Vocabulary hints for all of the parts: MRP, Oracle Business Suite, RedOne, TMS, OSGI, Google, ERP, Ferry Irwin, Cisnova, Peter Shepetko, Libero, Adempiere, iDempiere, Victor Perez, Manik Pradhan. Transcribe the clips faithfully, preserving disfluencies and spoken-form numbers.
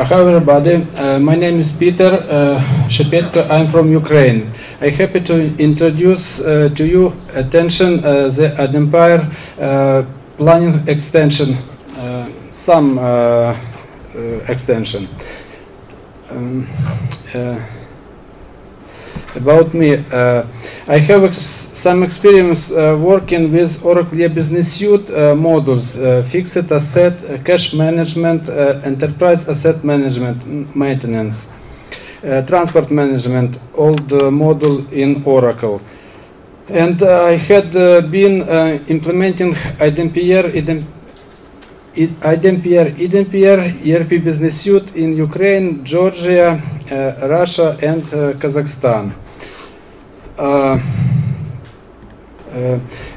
Hi everybody, uh, my name is Peter uh, Shepetko, I'm from Ukraine. I'm happy to introduce uh, to you attention uh, the Adempiere uh, planning extension, uh, some uh, uh, extension. Um, uh, About me, uh, I have ex some experience uh, working with Oracle Business Suite uh, modules, uh, fixed asset, uh, cash management, uh, enterprise asset management, maintenance, uh, transport management, old uh, module in Oracle. And uh, I had uh, been uh, implementing iDempiere, iDempiere, iDempiere, E R P Business Suite in Ukraine, Georgia, uh, Russia, and uh, Kazakhstan. Uh, uh,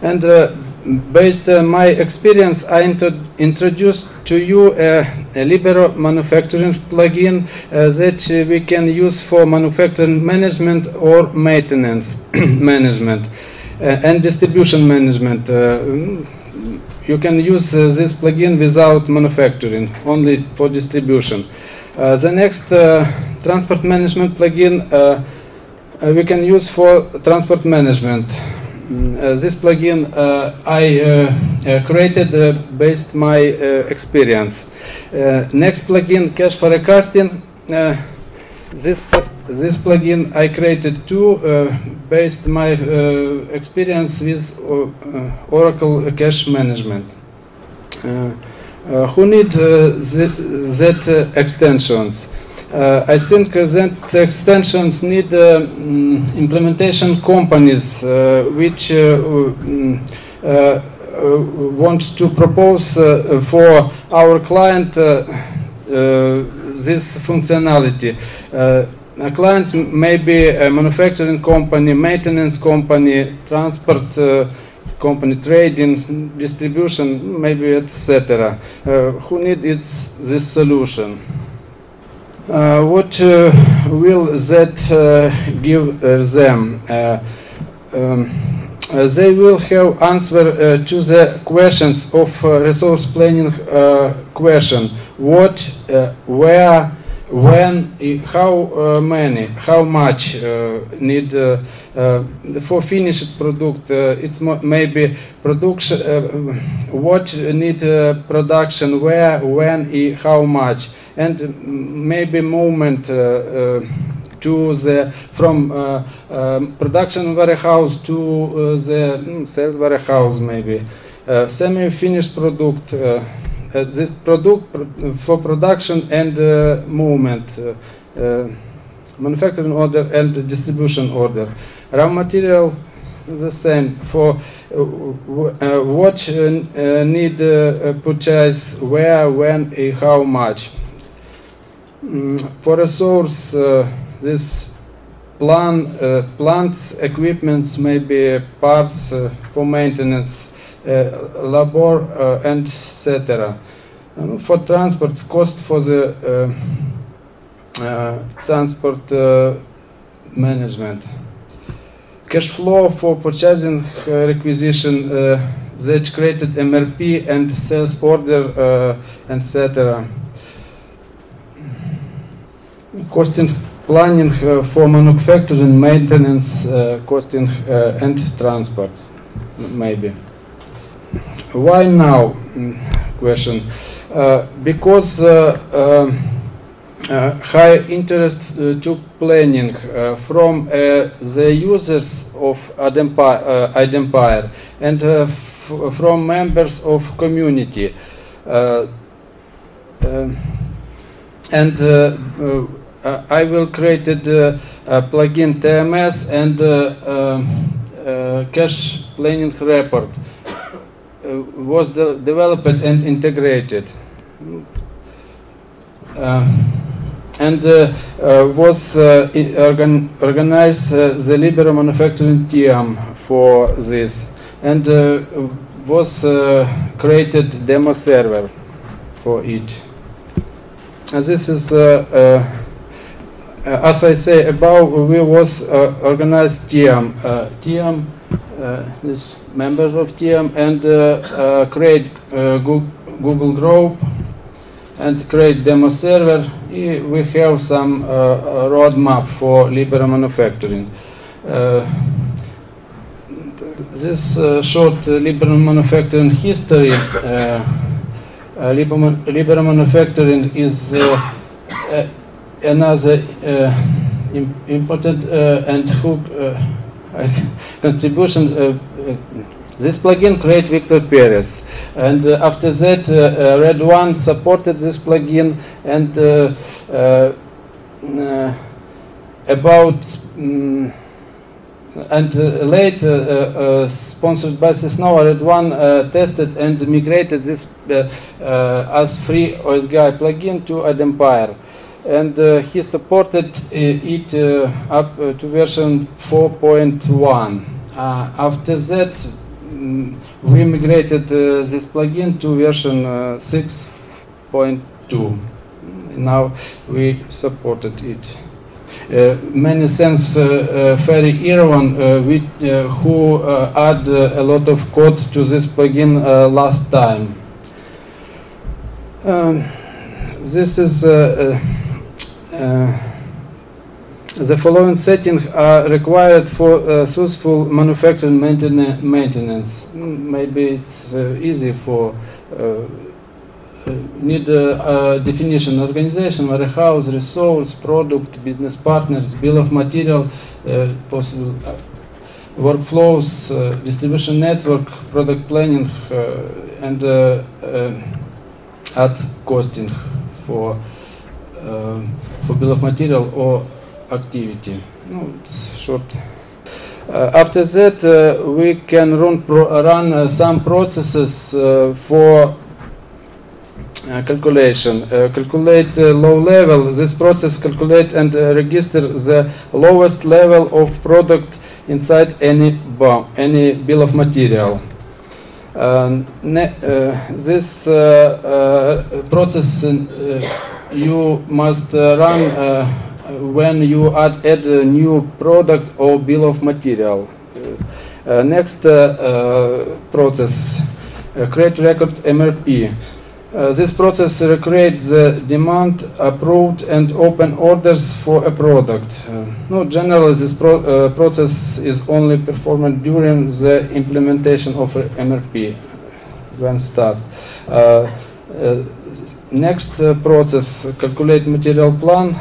and uh, based on my experience, I inter introduced to you a, a Libero manufacturing plugin uh, that uh, we can use for manufacturing management or maintenance management uh, and distribution management. Uh, You can use uh, this plugin without manufacturing, only for distribution. Uh, the next uh, transport management plugin uh, uh, we can use for transport management. Uh, this plugin uh, I uh, uh, created uh, based my uh, experience. Uh, next plugin, cash forecasting. Uh, this this plugin I created too, uh, based my uh, experience with uh, Oracle Cash Management. Uh, uh, who need uh, th that uh, extensions? Uh, I think that extensions need uh, implementation companies uh, which uh, uh, want to propose uh, for our client uh, uh, this functionality. Uh, clients may be a manufacturing company, maintenance company, transport uh, company, trading, distribution, maybe, et cetera. Uh, who need it's this solution? Uh, what uh, will that uh, give uh, them? Uh, um, Uh, they will have answer uh, to the questions of uh, resource planning uh, question: what, uh, where, when, how uh, many, how much uh, need uh, uh, for finished product. Uh, it's maybe production. Uh, what need uh, production? Where, when, uh, how much, and maybe movement. Uh, uh, to the from uh, um, production warehouse to uh, the mm, sales warehouse, maybe uh, semi-finished product, uh, uh, this product pr for production and uh, movement, uh, uh, manufacturing order and distribution order, raw material the same for uh, uh, what uh, uh, need uh, purchase, where, when, uh, how much. Mm, for resource. Uh, This plan, uh, plants, equipments, maybe parts uh, for maintenance, uh, labor, uh, and et cetera. Um, for transport, cost for the uh, uh, transport uh, management. Cash flow for purchasing uh, requisition, uh, that created M R P and sales order, uh, et cetera. Costing. Planning uh, for manufacturing, maintenance, uh, costing, uh, and transport, maybe. Why now? Question. Uh, because uh, uh, uh, high interest uh, to planning uh, from uh, the users of Adempiere, uh, Adempiere and uh, f from members of community. Uh, uh, and uh, uh, Uh, I will create uh, a plugin T M S and uh, uh, uh, cash planning report uh, was de developed and integrated uh, and uh, uh, was uh, organ organized uh, the Libero manufacturing team for this, and uh, was uh, created demo server for it. And this is uh, uh, Uh, as I say above, we was uh, organized T M, uh, T M, uh, this members of T M, and uh, uh, create uh, Google group, and create demo server, we have some uh, roadmap for Libero manufacturing. Uh, this uh, short uh, Libero manufacturing history. Uh, uh, Libero manufacturing is uh, uh, another uh, important uh, and hook uh, contribution. Uh, uh, This plugin created Victor Perez, and uh, after that uh, uh, RedOne supported this plugin, and uh, uh, uh, about um, and uh, later uh, uh, sponsored by Cisnova, RedOne uh, tested and migrated this uh, uh, as free O S G I plugin to Adempiere, and uh, he supported uh, it uh, up uh, to version four point one. Uh, after that, we migrated uh, this plugin to version uh, six point two. Now we supported it. Uh, many thanks uh, uh, Ferry Irwin, uh, we, uh, who uh, add uh, a lot of code to this plugin uh, last time. Um, this is uh, uh, uh, the following settings are required for uh, successful manufacturing mainten maintenance. Maybe it's uh, easy for uh, need a uh, definition: organization, warehouse, resource, product, business partners, bill of material, uh, possible workflows, uh, distribution network, product planning, uh, and uh, uh, ad costing for uh, for bill of material or activity. No, it's short. Uh, after that, uh, we can run, pro run uh, some processes uh, for uh, calculation. Uh, calculate uh, low level. This process calculate and uh, register the lowest level of product inside any bomb, any bill of material. Uh, ne uh, this uh, uh, process uh, you must uh, run uh, when you add, add a new product or bill of material. Uh, next uh, uh, process, uh, create record M R P. Uh, this process recreates the demand, approved and open orders for a product. Uh, no, generally this pro uh, process is only performed during the implementation of M R P when start. Uh, uh, next uh, process, calculate material plan.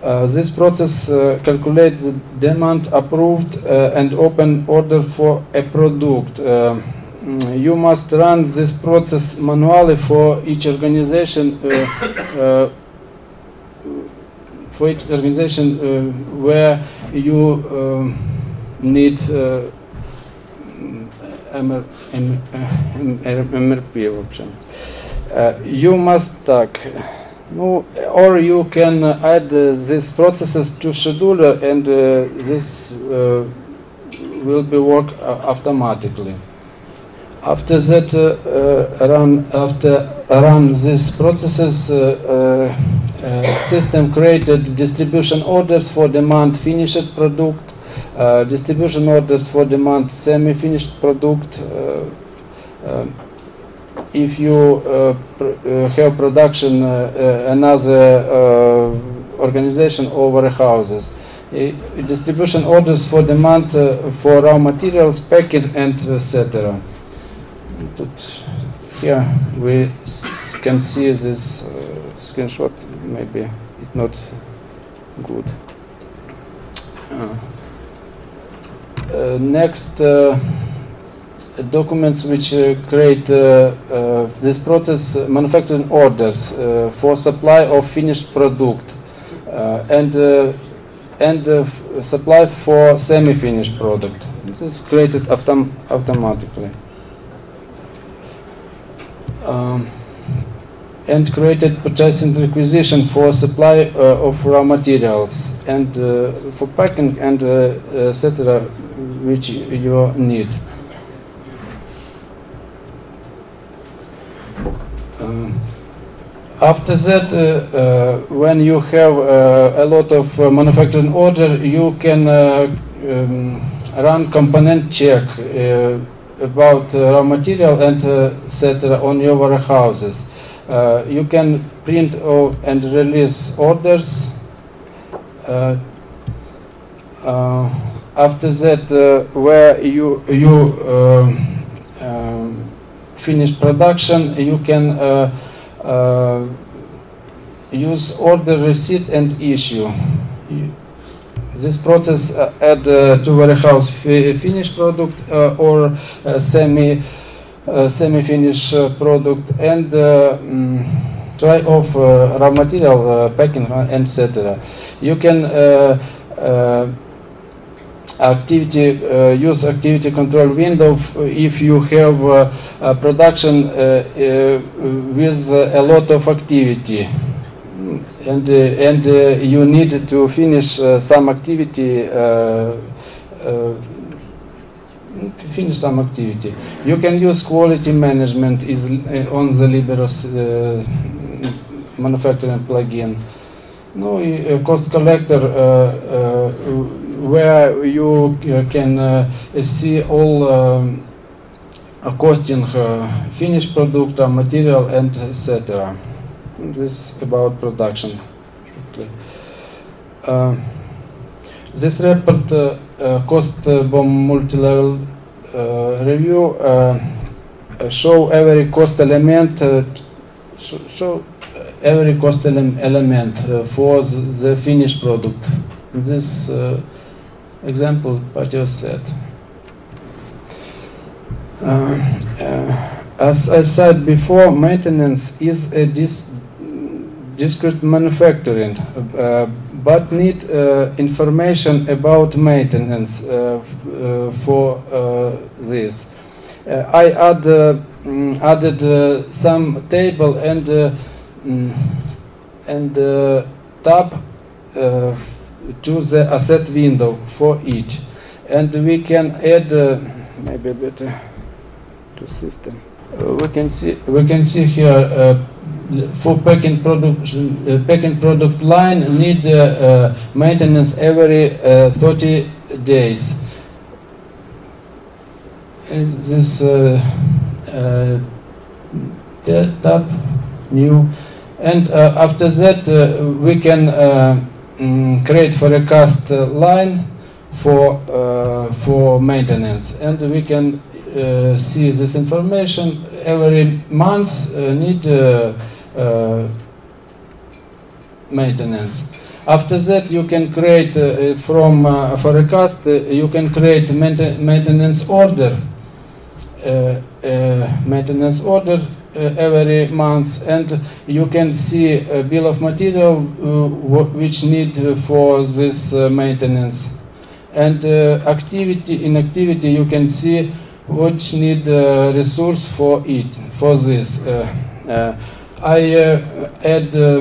Uh, this process uh, calculates the demand, approved uh, and open order for a product. Uh, you must run this process manually for each organization uh, uh, for each organization uh, where you um, need uh, M R P option. Uh, you must tag. No, or you can uh, add uh, these processes to scheduler, and uh, this uh, will be work uh, automatically. After that, uh, uh, run after run these processes, uh, uh, uh, system created distribution orders for demand finished product, uh, distribution orders for demand semi-finished product. Uh, uh, If you uh, pr uh, have production, uh, uh, another uh, organization or warehouses, uh, distribution orders for demand uh, for raw materials, packing, and et cetera. Here we can see this uh, screenshot. Maybe it's not good. Uh, uh, next. Uh, Documents which uh, create uh, uh, this process uh, manufacturing orders uh, for supply of finished product uh, and uh, and uh, supply for semi-finished product. This is created autom automatically um, and created purchasing requisition for supply uh, of raw materials and uh, for packing and uh, et cetera which you need. After that, uh, uh, when you have uh, a lot of uh, manufacturing order, you can uh, um, run component check uh, about uh, raw material and uh, et cetera on your warehouses. Uh, you can print uh, and release orders. Uh, uh, after that, uh, where you you uh, um, finish production, you can uh, uh, use order receipt and issue. This process uh, add uh, to warehouse fi finished product uh, or uh, semi. Uh, semi-finished uh, product and uh, mm, try off uh, raw material uh, packing, uh, et cetera. You can uh, uh, activity uh, use activity control window if you have uh, a production uh, uh, with uh, a lot of activity and uh, and uh, you need to finish uh, some activity. Uh, uh, finish some activity. You can use quality management is uh, on the Libero uh, manufacturing plugin. No, uh, cost collector uh, uh, where you can uh, see all um, costing uh, finished product, material and et cetera. This about production. Uh, this report uh, Uh, cost bomb multi-level uh, review uh, show every cost element uh, sh show every cost ele element uh, for the finished product. In this uh, example, patio set. Uh, uh, as I said before, maintenance is a dis discrete manufacturing. Uh, but need uh, information about maintenance uh, uh, for uh, this. Uh, I add, uh, mm, added uh, some table and, uh, mm, and uh, tab uh, to the asset window for each. And we can add, uh, maybe better to system. Uh, we can see, we can see here uh, for packing product, uh, packing product line need uh, uh, maintenance every uh, thirty days. And this uh, uh, tab new, and uh, after that uh, we can uh, mm, create forecast uh, line for uh, for maintenance, and we can uh, see this information every month uh, need. Uh, Uh, maintenance. After that, you can create uh, from uh, forecast. Uh, you can create maintenance order, uh, uh, maintenance order uh, every month, and you can see a bill of material uh, which need for this uh, maintenance. And uh, activity in activity, you can see which need uh, resource for it for this. Uh, uh, I uh, add uh,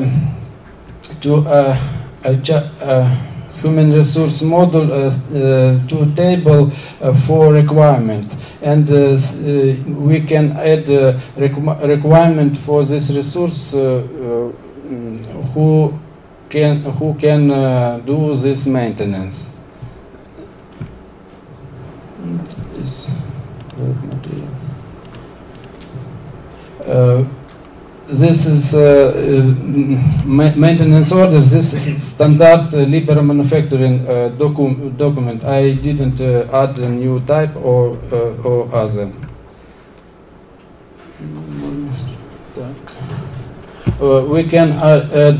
to uh, a uh, human resource model uh, uh, to table uh, for requirement, and uh, s uh, we can add uh, requ requirement for this resource. Uh, uh, who can who can uh, do this maintenance? Uh, This is uh, uh, ma maintenance order. This is standard uh, Libero manufacturing uh, docu document. I didn't uh, add a new type or uh, or other. Uh, we can add. add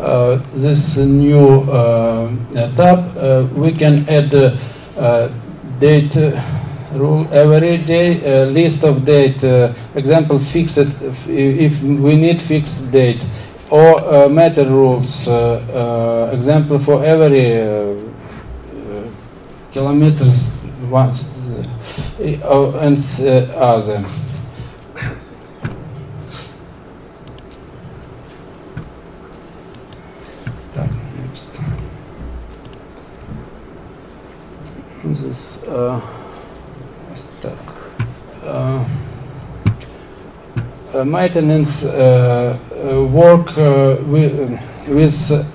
uh, this new uh, tab. Uh, we can add. Uh, Uh, date uh, rule every day, uh, list of date, uh, example fixed if, if we need fixed date, or uh, matter rules, uh, uh, example for every uh, uh, kilometers once uh, and uh, other. This, uh, uh, uh, maintenance uh, uh, work uh, with, uh, with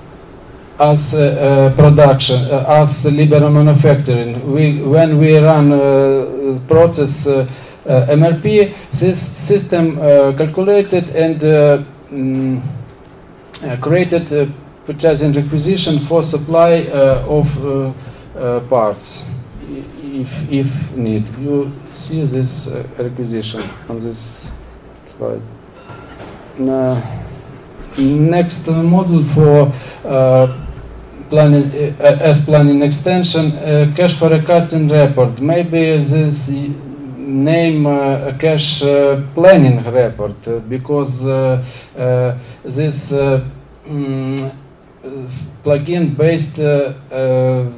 as uh, uh, production, uh, as Libero manufacturing. We, when we run uh, process uh, uh, M R P, this system uh, calculated and uh, mm, uh, created a purchasing requisition for supply uh, of uh, uh, parts, if, if need. You see this uh, requisition on this slide. Uh, next uh, model for uh, planning, uh, as planning extension, uh, cash forecasting report. Maybe this name uh, cash uh, planning report, uh, because uh, uh, this uh, mm, plugin based uh, uh,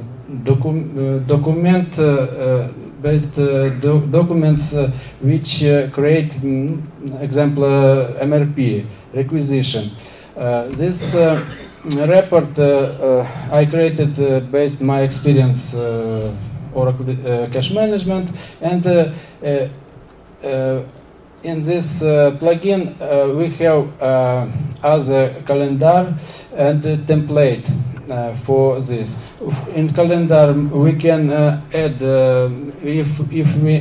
docu uh, document uh, uh, based uh, do documents uh, which uh, create, mm, example, uh, M R P requisition. Uh, this uh, report uh, uh, I created uh, based my experience uh, Oracle uh, cash management, and uh, uh, uh, in this uh, plugin uh, we have uh, other calendar and uh, template. Uh, for this, in calendar we can uh, add uh, if if we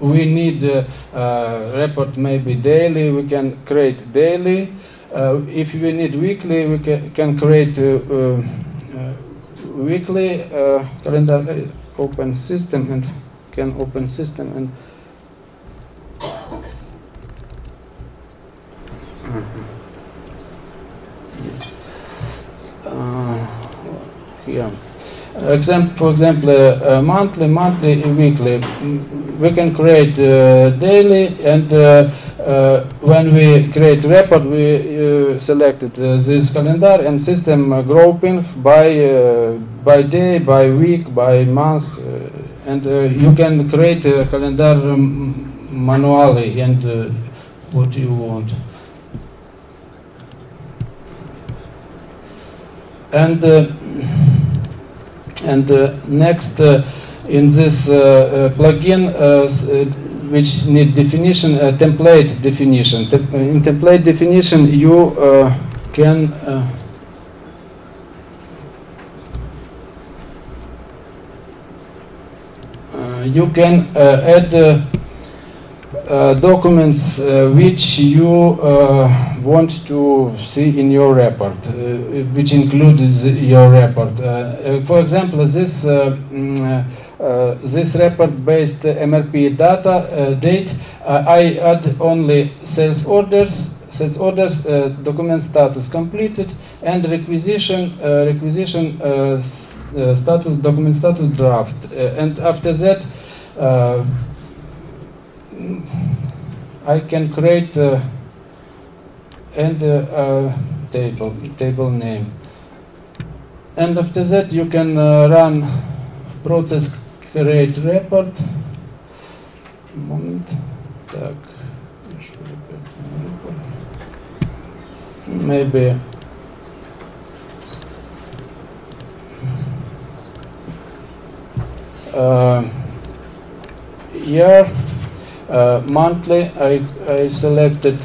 we need uh, uh, report maybe daily, we can create daily. Uh, if we need weekly, we can can create uh, uh, weekly uh, calendar. Open system and can open system and. Yes. Uh, Yeah. Example, for example, uh, uh, monthly, monthly, weekly. We can create uh, daily, and uh, uh, when we create report, we uh, selected uh, this calendar and system uh, grouping by uh, by day, by week, by month, uh, and uh, you can create a calendar um, manually and uh, what you want. And. Uh, And uh, next, uh, in this uh, uh, plugin, uh, which need definition, uh, template definition. Te in template definition, you uh, can uh, uh, you can uh, add uh, uh, documents uh, which you uh, want to see in your report, uh, which includes your report. Uh, for example, this uh, uh, this report-based M R P data uh, date. Uh, I add only sales orders, sales orders, uh, document status completed, and requisition uh, requisition uh, uh, status document status draft. Uh, and after that, uh, I can create. Uh, and uh, uh, table, table name. And after that you can uh, run process create report. Moment. Так. Maybe. Uh, year, uh, monthly, I, I selected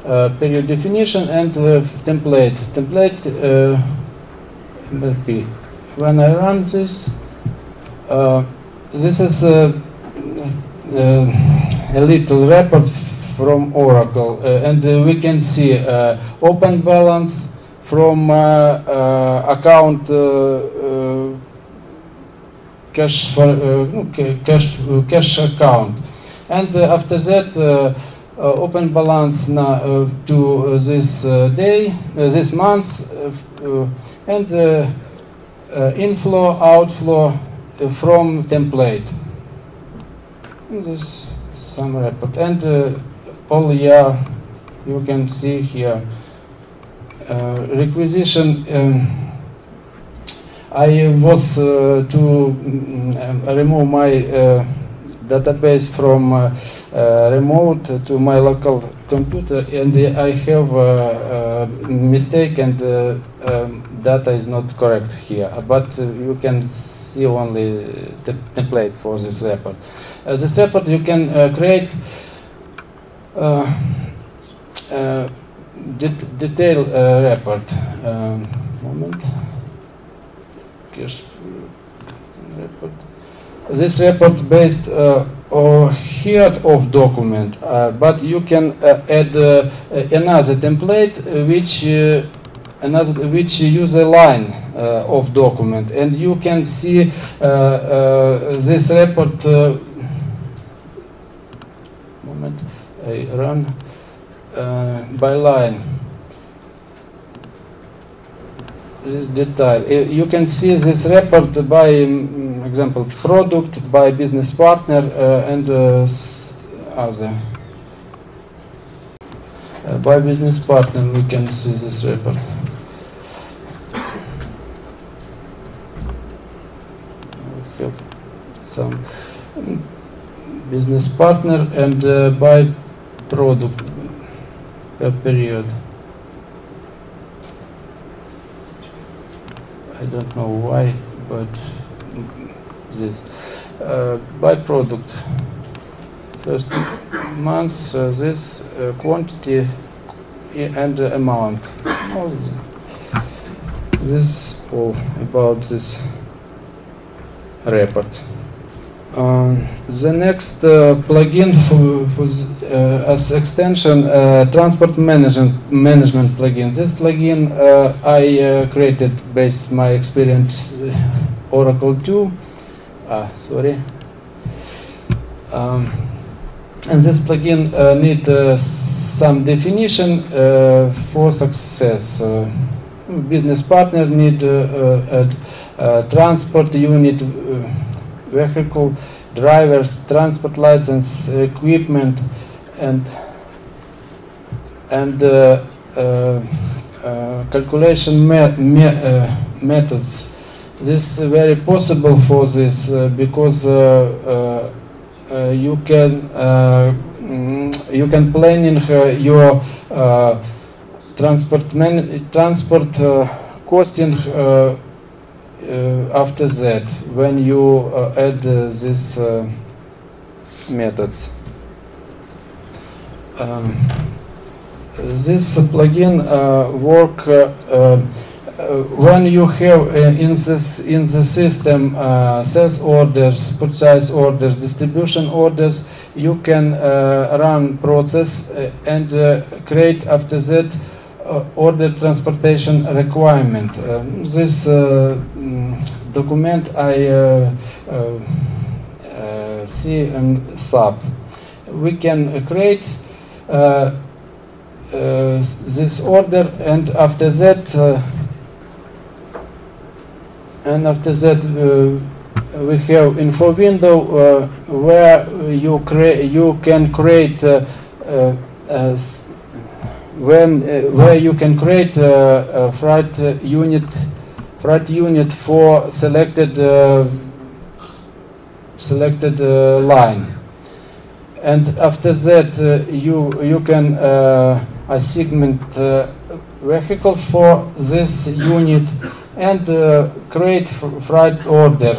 Uh, period definition and uh, template. Template uh, M R P. When I run this, uh, this is uh, uh, a little report from Oracle, uh, and uh, we can see uh, open balance from uh, uh, account uh, uh, cash for uh, cash uh, cash account, and uh, after that. Uh, Uh, open balance now uh, to uh, this uh, day, uh, this month, uh, uh, and uh, uh, inflow, outflow uh, from template. And this some report, and uh, all year you can see here uh, requisition. Um, I was uh, to um, remove my. Uh, database from uh, uh, remote to my local computer, and uh, I have a, a mistake and uh, um, data is not correct here, but uh, you can see only the template for this report. Uh, this report you can uh, create uh, uh, det detailed uh, report. Um, moment. years report. This report based uh, on head of document, uh, but you can uh, add uh, another template which uh, another which use a line uh, of document, and you can see uh, uh, this report. Uh, moment, I run uh, by line. This detail. You can see this report by um, example product, by business partner, uh, and uh, other. Uh, by business partner, we can see this report. We have some business partner and uh, by product per period. I don't know why, but this uh, by product first months uh, this uh, quantity and uh, amount. All this all about this report. Um, the next uh, plugin for, for uh, as extension uh, transport management management plugin. This plugin uh, I uh, created based my experience Oracle two. Ah, sorry. Um, and this plugin uh, need uh, some definition uh, for success. Uh, business partner need uh, uh, uh, transport unit. Uh, vehicle, drivers, transport license, equipment, and and uh, uh, uh, calculation me me uh, methods. This is very possible for this uh, because uh, uh, uh, you can uh, mm, you can plan in uh, your uh, transport man transport uh, costing. Uh, Uh, after that, when you uh, add uh, these uh, methods, um, this uh, plugin uh, work uh, uh, when you have uh, in this in the system uh, sales orders, purchase orders, distribution orders. You can uh, run process uh, and uh, create after that. Uh, order transportation requirement. Uh, this uh, document I uh, uh, uh, see in sub. We can create uh, uh, this order, and after that, uh, and after that, uh, we have info window uh, where you create. You can create. Uh, uh, uh, When, uh, where you can create uh, a freight uh, unit, freight unit for selected uh, selected uh, line, and after that uh, you you can uh, assignment uh, vehicle for this unit and uh, create freight order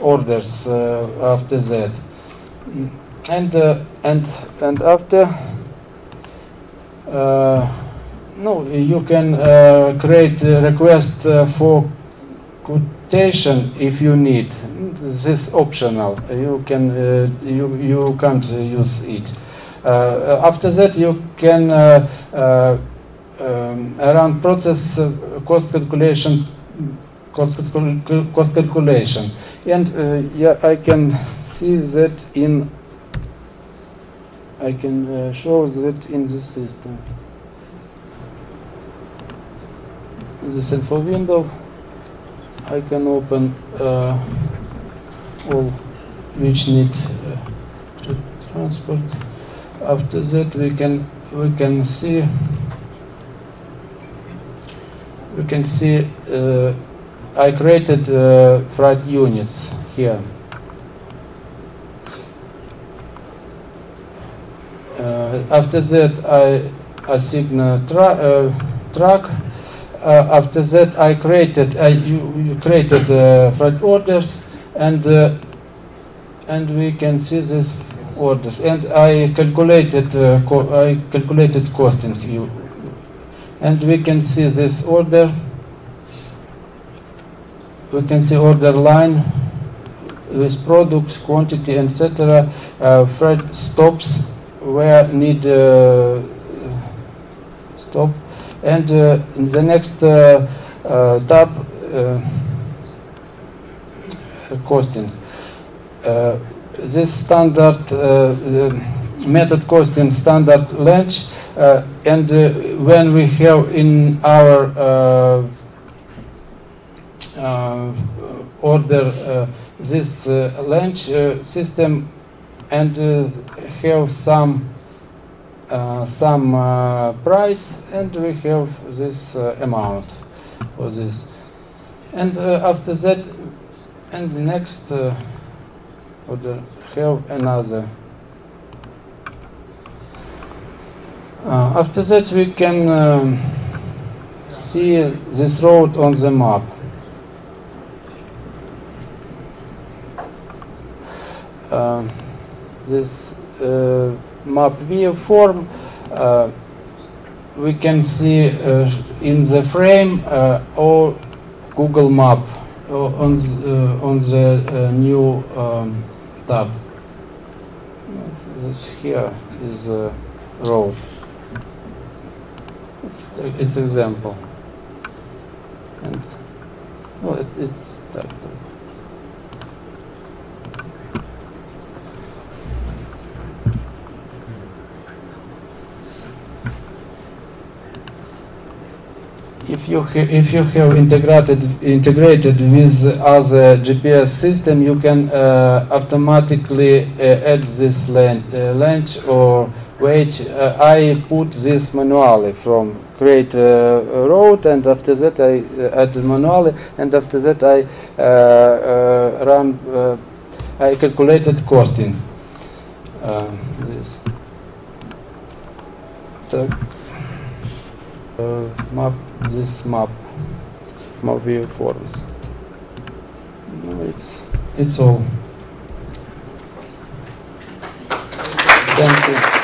orders uh, after that, and uh, and and after. Uh, no, you can uh, create a request uh, for quotation if you need. This is optional. You can uh, you you can't use it. Uh, after that, you can uh, uh, um, run process cost calculation, cost calcul cost calculation, and uh, yeah, I can see that in. I can uh, show that in the system. This info window, I can open uh, all which need uh, to transport. After that, we can we can see we can see uh, I created uh, freight units here. Uh, after that, I assign a tra uh, track. Uh, after that, I created I you, you created uh, freight orders, and uh, and we can see these orders. And I calculated uh, co I calculated costing you, and we can see this order we can see order line with products, quantity, et cetera. Uh, Fred stops where need uh, stop, and uh, in the next uh, uh, tab uh, costing. Uh, this standard uh, method costing standard launch, uh, and uh, when we have in our uh, uh, order uh, this uh, launch uh, system, and uh, have some uh, some uh, price, and we have this uh, amount for this, and uh, after that, and next uh, order have another. Uh, after that, we can um, see this road on the map. Uh, this uh, map view form, uh, we can see uh, in the frame uh, or Google Map on the, uh, on the uh, new um, tab. This here is a road. It's it's example. And well, it, it's that. If you if you have integrated integrated with other G P S system, you can uh, automatically uh, add this length, uh, length or weight. Uh, I put this manually from create uh, road, and after that I uh, add manually, and after that I uh, uh, run. Uh, I calculated costing. Uh, this. Uh, map. This map, map view forms. No, it's it's all. Thank you.